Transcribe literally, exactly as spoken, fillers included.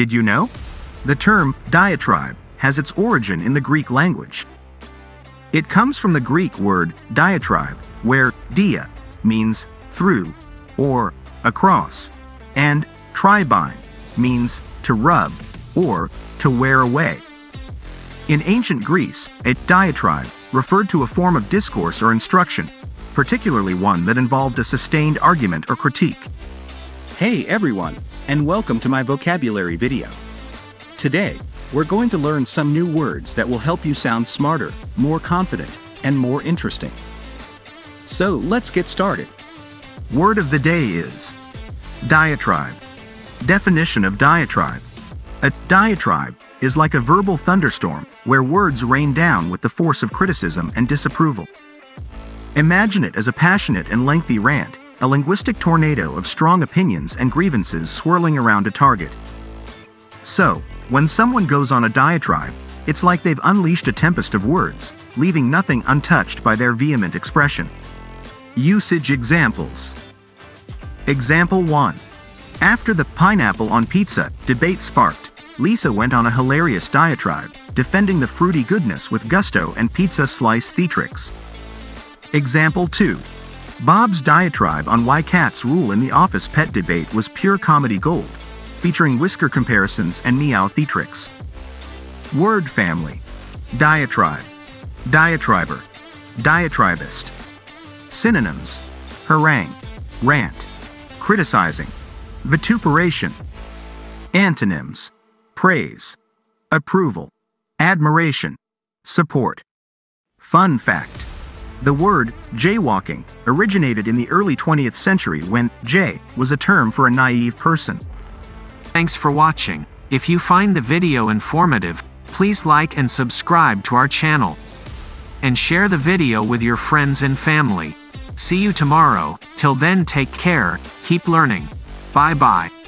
Did you know? The term diatribe has its origin in the Greek language. It comes from the Greek word diatribe, where dia means through or across, and tribine means to rub or to wear away. In ancient Greece, a diatribe referred to a form of discourse or instruction, particularly one that involved a sustained argument or critique. Hey everyone, and welcome to my vocabulary video. Today, we're going to learn some new words that will help you sound smarter, more confident, and more interesting. So let's get started. Word of the day is diatribe. Definition of diatribe. A diatribe is like a verbal thunderstorm where words rain down with the force of criticism and disapproval. Imagine it as a passionate and lengthy rant, a linguistic tornado of strong opinions and grievances swirling around a target. So, when someone goes on a diatribe, it's like they've unleashed a tempest of words, leaving nothing untouched by their vehement expression. Usage examples. Example one. After the pineapple on pizza debate sparked, Lisa went on a hilarious diatribe, defending the fruity goodness with gusto and pizza slice theatrics. Example two. Bob's diatribe on why cats rule in the office pet debate was pure comedy gold, featuring whisker comparisons and meow theatrics. Word family. Diatribe. Diatriber. Diatribist. Synonyms. Harangue. Rant. Criticizing. Vituperation. Antonyms. Praise, approval, admiration, support. Fun fact. The word jaywalking originated in the early twentieth century when jay was a term for a naive person. Thanks for watching. If you find the video informative, please like and subscribe to our channel. And share the video with your friends and family. See you tomorrow. Till then, take care, keep learning. Bye-bye.